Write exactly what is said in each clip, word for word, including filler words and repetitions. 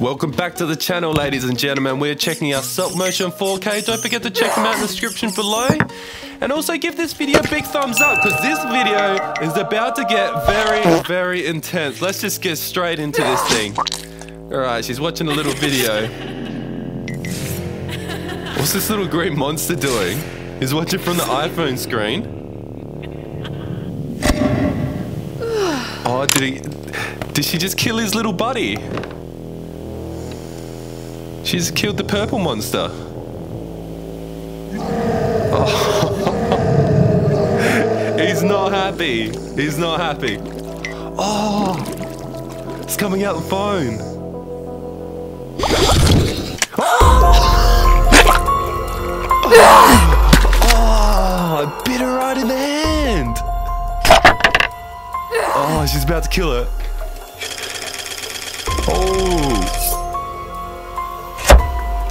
Welcome back to the channel, ladies and gentlemen. We're checking out Selfmotion four K. Don't forget to check them out in the description below. And also give this video a big thumbs up, because this video is about to get very, very intense. Let's just get straight into this thing. Alright, she's watching a little video. What's this little green monster doing? He's watching from the iPhone screen. Oh, did he... Did she just kill his little buddy? She's killed the purple monster. Oh. He's not happy. He's not happy. Oh, it's coming out the phone. Oh, oh, I bit her right in the hand. Oh, she's about to kill her. Oh.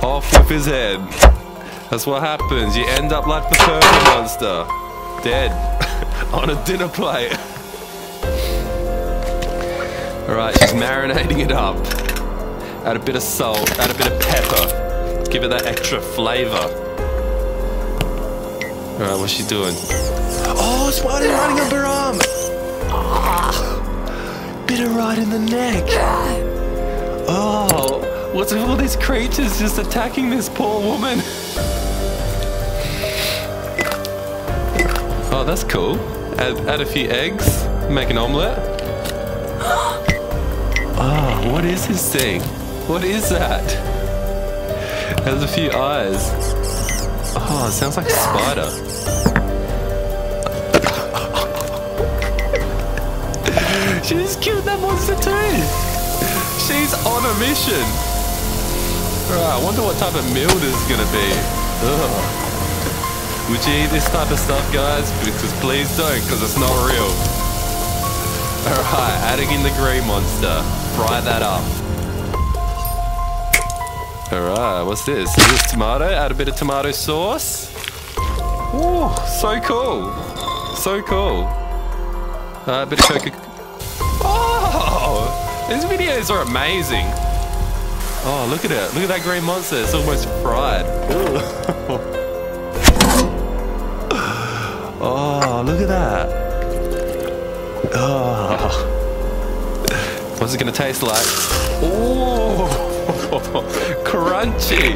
Off with his head. That's what happens. You end up like the purple monster, dead on a dinner plate. Alright, she's marinating it up. Add a bit of salt, add a bit of pepper, give it that extra flavour. Alright, what's she doing? Oh, spider running up her arm. Oh, bit her right in the neck. Oh, what's with all these creatures just attacking this poor woman? Oh, that's cool. Add, add a few eggs, make an omelette. Oh, what is this thing? What is that? It has a few eyes. Oh, it sounds like a spider. She just killed that monster too. She's on a mission. Right, I wonder what type of meal this is going to be. Ugh. Would you eat this type of stuff, guys? Because please don't, because it's not real. Alright, adding in the green monster. Fry that up. Alright, what's this? Is this tomato? Add a bit of tomato sauce. Ooh, so cool. So cool. Uh, a bit of Coca... Oh! These videos are amazing. Oh, look at it. Look at that green monster. It's almost fried. Oh, look at that. Oh. What's it going to taste like? Oh, crunchy.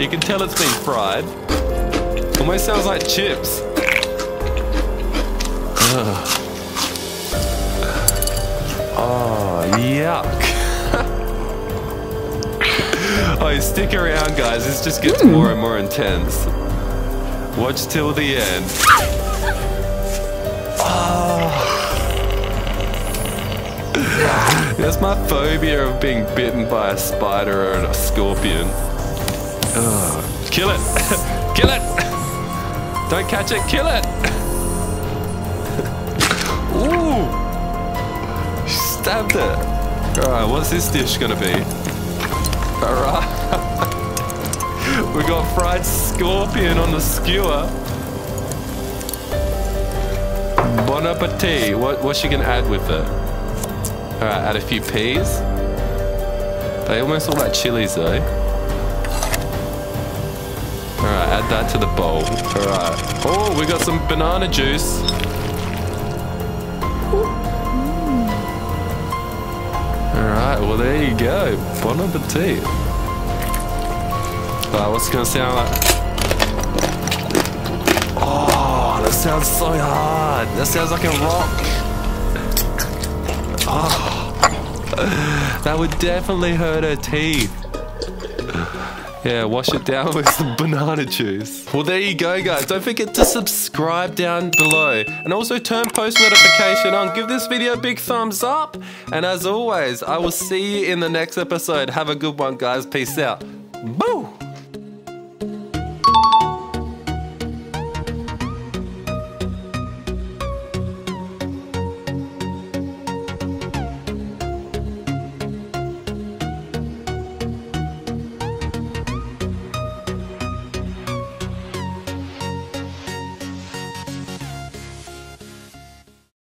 You can tell it's been fried. Almost sounds like chips. Oh, oh yuck. Oh, stick around, guys. This just gets more and more intense. Watch till the end. Oh. That's my phobia of being bitten by a spider or a scorpion. Oh. Kill it! Kill it! Don't catch it, kill it! Ooh! She stabbed it. Alright, what's this dish gonna be? Alright, we got fried scorpion on the skewer. Bon appetit. What, what's she gonna add with it? Alright, add a few peas. They almost look like chilies though. Alright, add that to the bowl. Alright. Oh, we got some banana juice. Alright, well there you go. Bon appetit. Alright, what's it gonna sound like? Oh, that sounds so hard. That sounds like a rock. Oh, that would definitely hurt her teeth. Yeah, wash it down with some banana juice. Well, there you go, guys. Don't forget to subscribe down below. And also turn post notification on. Give this video a big thumbs up. And as always, I will see you in the next episode. Have a good one, guys. Peace out. Boo!